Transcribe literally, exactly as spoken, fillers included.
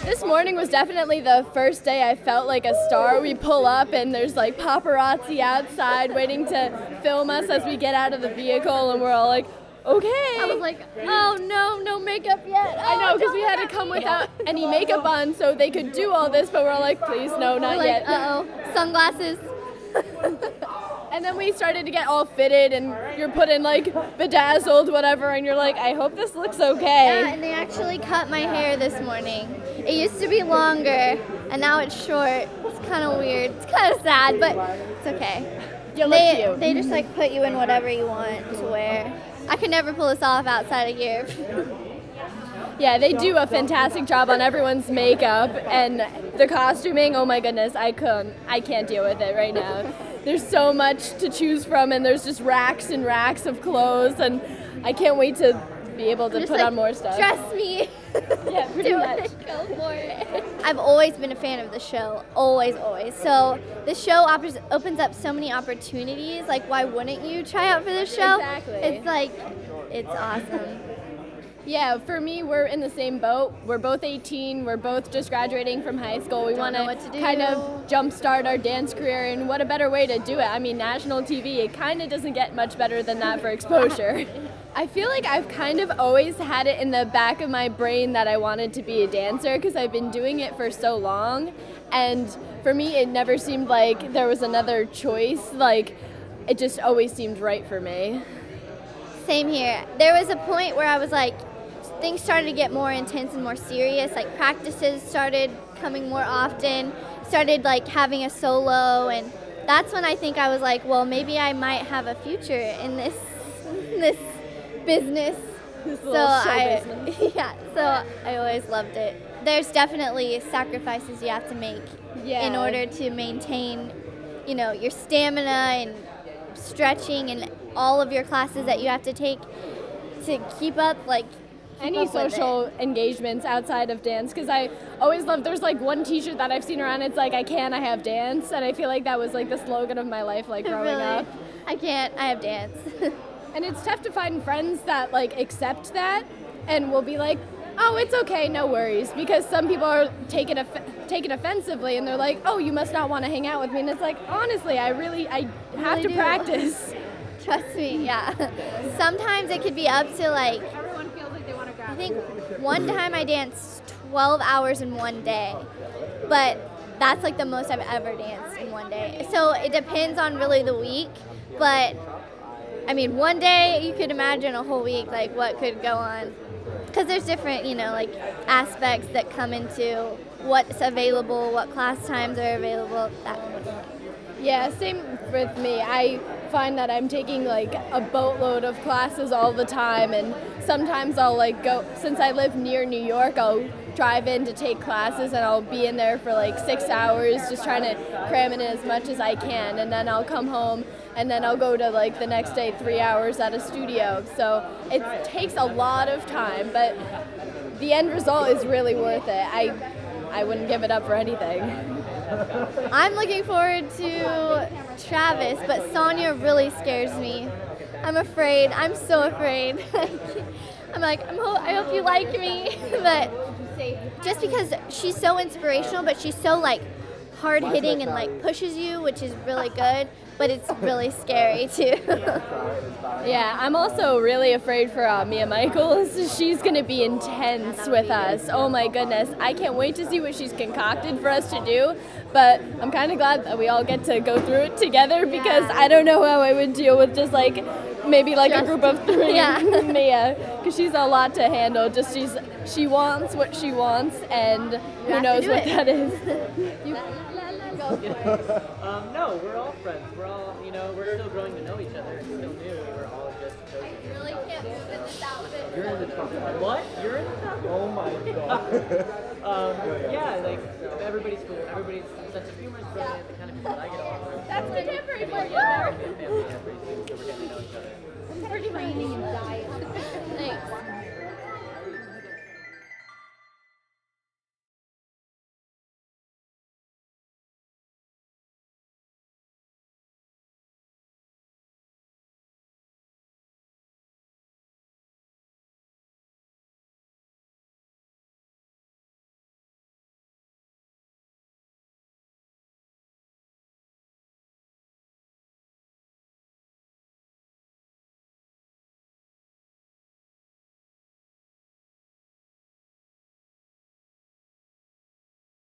This morning was definitely the first day I felt like a star. We pull up and there's like paparazzi outside waiting to film us as we get out of the vehicle, and we're all like, okay. I was like, oh no, no makeup yet. Oh, I know, because we had to come without any makeup on so they could do all this, but we're all like, please, no, not yet. Uh oh, sunglasses. And then we started to get all fitted, and you're put in like bedazzled, whatever, and you're like, I hope this looks okay. Yeah, and they actually cut my hair this morning. It used to be longer, and now it's short. It's kind of weird. It's kind of sad, but it's okay. You look they, cute. They just like put you in whatever you want to wear. I could never pull this off outside of here. Yeah, they do a fantastic job on everyone's makeup and the costuming. Oh my goodness, I couldn't, I can't deal with it right now. There's so much to choose from, and there's just racks and racks of clothes, and I can't wait to be able to just put like, on more stuff. Dress me. Yeah, pretty much. Go for it. I've always been a fan of the show, always, always. So the show opens up so many opportunities. Like, why wouldn't you try out for this show? Exactly. It's like, it's awesome. Yeah, for me, we're in the same boat. We're both eighteen. We're both just graduating from high school. We want to kind of jumpstart our dance career, and what a better way to do it. I mean, national T V, it kind of doesn't get much better than that for exposure. I feel like I've kind of always had it in the back of my brain that I wanted to be a dancer because I've been doing it for so long. And for me, it never seemed like there was another choice. Like, it just always seemed right for me. Same here. There was a point where I was like, things started to get more intense and more serious, like practices started coming more often, started like having a solo, and that's when I think I was like, well, maybe I might have a future in this in this business. This so I business. Yeah, so I always loved it. There's definitely sacrifices you have to make yeah. in order to maintain, you know, your stamina and stretching and all of your classes that you have to take to keep up like any social engagements outside of dance, because I always love, there's like one t-shirt that I've seen around, it's like, I can, I have dance, and I feel like that was like the slogan of my life, like growing really? up. I can't, I have dance. And it's tough to find friends that like accept that and will be like, oh, it's okay, no worries, because some people are taken, off taken offensively, and they're like, oh, you must not want to hang out with me, and it's like, honestly, I really, I have really to do. practice. Trust me, yeah. Sometimes it could be up to like, I think one time I danced twelve hours in one day, but that's like the most I've ever danced in one day. So it depends on really the week, but I mean, one day you could imagine a whole week, like what could go on. Because there's different, you know, like aspects that come into what's available, what class times are available, that kind of thing. Yeah, same with me. I find that I'm taking like a boatload of classes all the time, and sometimes I'll like go, since I live near New York, I'll drive in to take classes and I'll be in there for like six hours just trying to cram in as much as I can, and then I'll come home and then I'll go to like the next day three hours at a studio. So it takes a lot of time, but the end result is really worth it. I, I wouldn't give it up for anything. I'm looking forward to Travis, but Sonia really scares me. I'm afraid. I'm so afraid. I'm like, I'm ho I hope you like me. But just because she's so inspirational, but she's so like hard-hitting and like pushes you, which is really good, but it's really scary too. Yeah, I'm also really afraid for uh, Mia Michaels. She's gonna be intense with us. Oh my goodness, I can't wait to see what she's concocted for us to do, but I'm kind of glad that we all get to go through it together, because yeah. I don't know how I would deal with just like maybe like just, a group of three yeah. Mia, because she's a lot to handle. Just she's she wants what she wants, and who knows what it. that is. You, Um, no, we're all friends. We're all, you know, we're still growing to know each other. We're still new. We're all just. I really can't move in this outfit. You're in the top. What? You're in the top. Oh my god. um, yeah, like everybody's cool. Everybody's sense of humor is brilliant. The kind of people that I get along with. That's contemporary for you. We're getting to know each other. I'm pretty much eating and dying. Thanks.